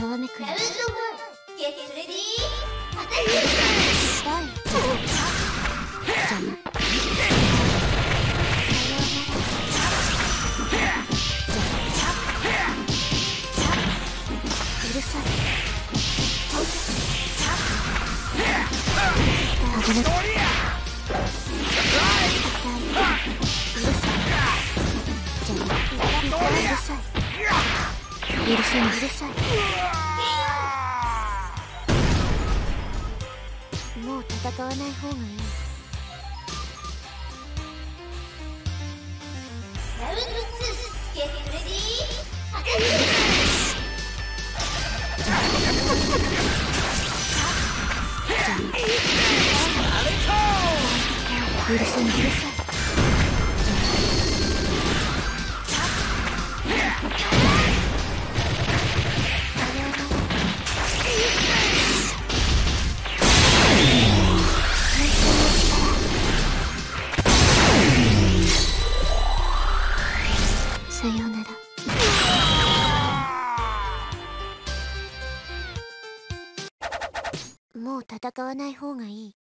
どうめくる。ラウンド1、ゲットレディー、またいいか。Goもう戦わない方がいい。ラウンド2、ゲットレディー、アタック。Good for you.もう戦わない方がいい。